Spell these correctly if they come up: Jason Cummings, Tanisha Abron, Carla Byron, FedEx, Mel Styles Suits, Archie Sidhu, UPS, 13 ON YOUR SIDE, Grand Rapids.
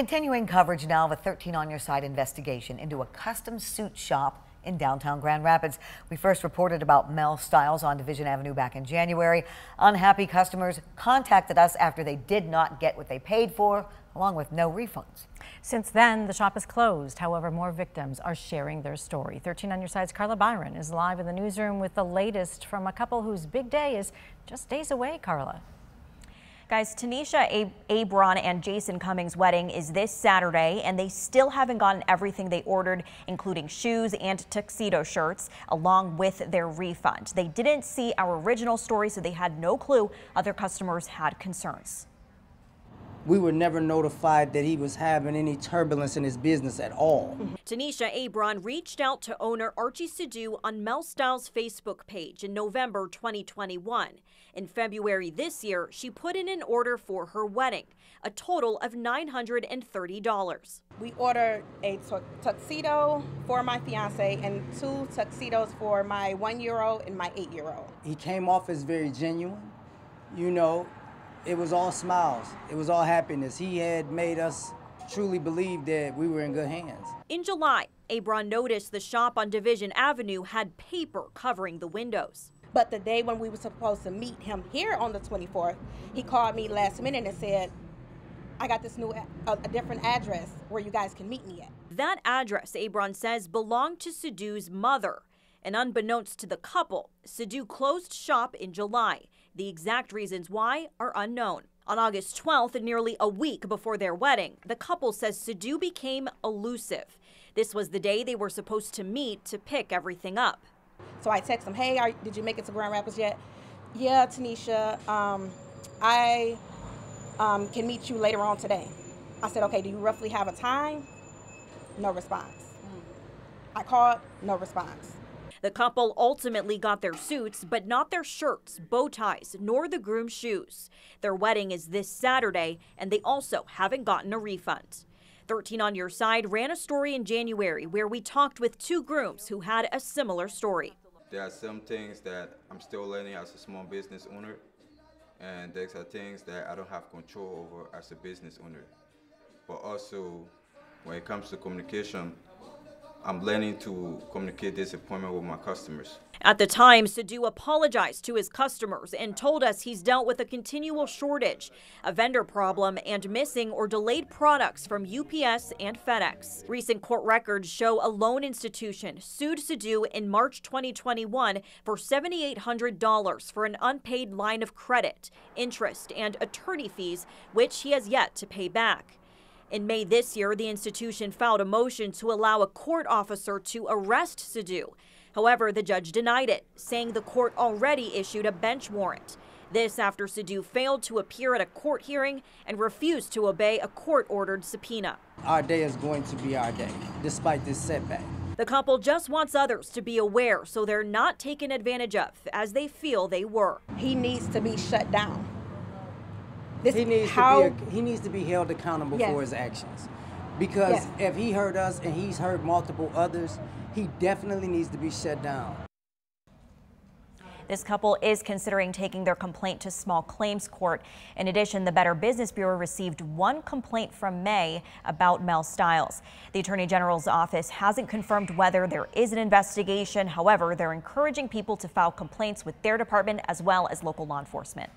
Continuing coverage now of a 13 On Your Side investigation into a custom suit shop in downtown Grand Rapids. We first reported about Mel Styles on Division Avenue back in January. Unhappy customers contacted us after they did not get what they paid for, along with no refunds. Since then, the shop is closed. However, more victims are sharing their story. 13 On Your Side's Carla Byron is live in the newsroom with the latest from a couple whose big day is just days away, Carla. Guys, Tanisha Abron and Jason Cummings' wedding is this Saturday, and they still haven't gotten everything they ordered, including shoes and tuxedo shirts, along with their refund. They didn't see our original story, so they had no clue other customers had concerns. We were never notified that he was having any turbulence in his business at all. Tanisha Abron reached out to owner Archie Sidhu on Mel Styles' Facebook page in November 2021. In February this year, she put in an order for her wedding, a total of $930. We ordered a tuxedo for my fiance and two tuxedos for my 1-year-old and my 8-year-old. He came off as very genuine, you know. It was all smiles. It was all happiness. He had made us truly believe that we were in good hands. In July, Abron noticed the shop on Division Avenue had paper covering the windows. But the day when we were supposed to meet him here on the 24th, he called me last minute and said, I got this new, a different address where you guys can meet me at. That address, Abron says, belonged to Sidhu's mother. And unbeknownst to the couple, Sidhu closed shop in July. The exact reasons why are unknown. On August 12th, nearly a week before their wedding, the couple says Sidhu became elusive. This was the day they were supposed to meet to pick everything up. So I text him, hey, did you make it to Grand Rapids yet? Yeah, Tanisha, I can meet you later on today. I said, okay, do you roughly have a time? No response. I called, no response. The couple ultimately got their suits, but not their shirts, bow ties, nor the groom's shoes. Their wedding is this Saturday, and they also haven't gotten a refund. 13 On Your Side ran a story in January where we talked with two grooms who had a similar story. There are some things that I'm still learning as a small business owner, and there are things that I don't have control over as a business owner. But also, when it comes to communication, I'm learning to communicate disappointment with my customers. At the time, Sidhu apologized to his customers and told us he's dealt with a continual shortage, a vendor problem, and missing or delayed products from UPS and FedEx. Recent court records show a loan institution sued Sidhu in March 2021 for $7,800 for an unpaid line of credit, interest, and attorney fees, which he has yet to pay back. In May this year, the institution filed a motion to allow a court officer to arrest Sidhu. However, the judge denied it, saying the court already issued a bench warrant. This after Sidhu failed to appear at a court hearing and refused to obey a court-ordered subpoena. Our day is going to be our day, despite this setback. The couple just wants others to be aware so they're not taken advantage of, as they feel they were. He needs to be shut down. He needs to be held accountable for his actions, because if he hurt us and he's hurt multiple others, he definitely needs to be shut down. This couple is considering taking their complaint to small claims court. In addition, the Better Business Bureau received one complaint from May about Mel Styles. The Attorney General's office hasn't confirmed whether there is an investigation. However, they're encouraging people to file complaints with their department as well as local law enforcement.